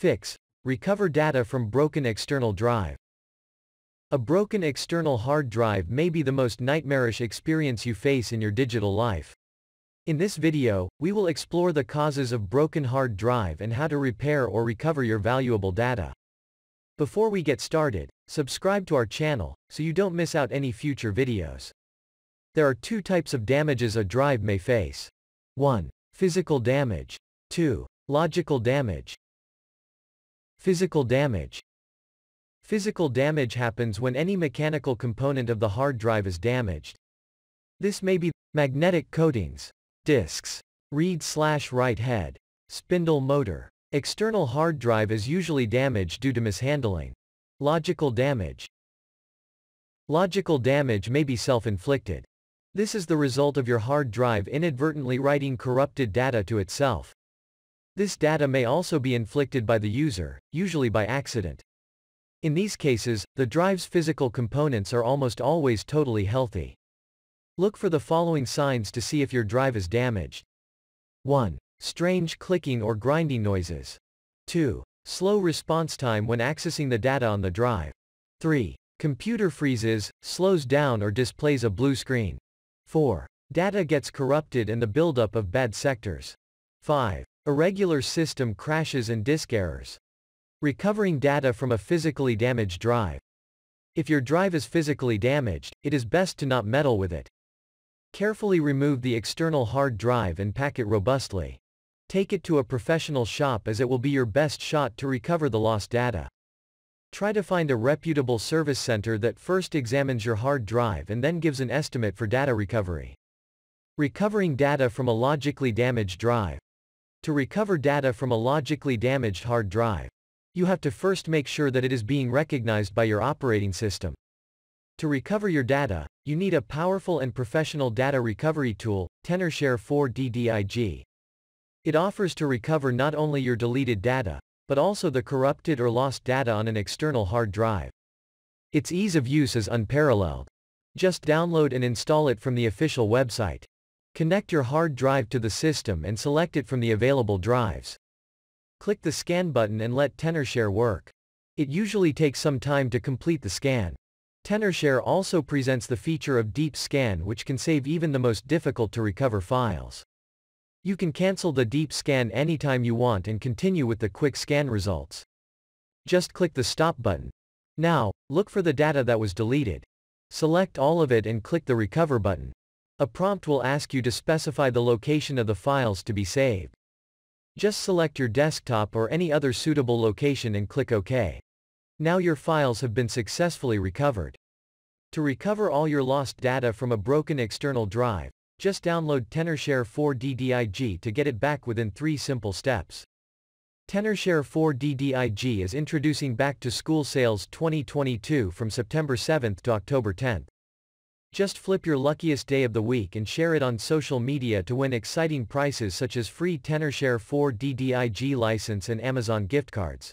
Fix. Recover data from broken external drive. A broken external hard drive may be the most nightmarish experience you face in your digital life. In this video, we will explore the causes of broken hard drive and how to repair or recover your valuable data. Before we get started, subscribe to our channel, so you don't miss out any future videos. There are two types of damages a drive may face. 1. Physical damage. 2. Logical damage. Physical damage. Physical damage happens when any mechanical component of the hard drive is damaged. This may be magnetic coatings, disks, read/write head, spindle motor. External hard drive is usually damaged due to mishandling. Logical damage. Logical damage may be self-inflicted. This is the result of your hard drive inadvertently writing corrupted data to itself. This data may also be inflicted by the user, usually by accident. In these cases, the drive's physical components are almost always totally healthy. Look for the following signs to see if your drive is damaged. 1. Strange clicking or grinding noises. 2. Slow response time when accessing the data on the drive. 3. Computer freezes, slows down or displays a blue screen. 4. Data gets corrupted and the buildup of bad sectors. 5. Irregular system crashes and disk errors. Recovering data from a physically damaged drive. If your drive is physically damaged, it is best to not meddle with it. Carefully remove the external hard drive and pack it robustly. Take it to a professional shop as it will be your best shot to recover the lost data. Try to find a reputable service center that first examines your hard drive and then gives an estimate for data recovery. Recovering data from a logically damaged drive. To recover data from a logically damaged hard drive, you have to first make sure that it is being recognized by your operating system. To recover your data, you need a powerful and professional data recovery tool, Tenorshare 4DDiG. It offers to recover not only your deleted data, but also the corrupted or lost data on an external hard drive. Its ease of use is unparalleled. Just download and install it from the official website. Connect your hard drive to the system and select it from the available drives. Click the scan button and let Tenorshare work. It usually takes some time to complete the scan. Tenorshare also presents the feature of deep scan, which can save even the most difficult to recover files. You can cancel the deep scan anytime you want and continue with the quick scan results. Just click the stop button. Now, look for the data that was deleted. Select all of it and click the recover button. A prompt will ask you to specify the location of the files to be saved. Just select your desktop or any other suitable location and click OK. Now your files have been successfully recovered. To recover all your lost data from a broken external drive, just download Tenorshare 4DDiG to get it back within 3 simple steps. Tenorshare 4DDiG is introducing back-to-school sales 2022 from September 7 to October 10. Just flip your luckiest day of the week and share it on social media to win exciting prizes such as free Tenorshare 4DDiG license and Amazon gift cards.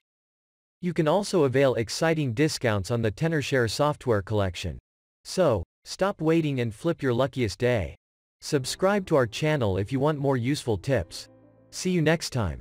You can also avail exciting discounts on the Tenorshare software collection. So, stop waiting and flip your luckiest day. Subscribe to our channel if you want more useful tips. See you next time.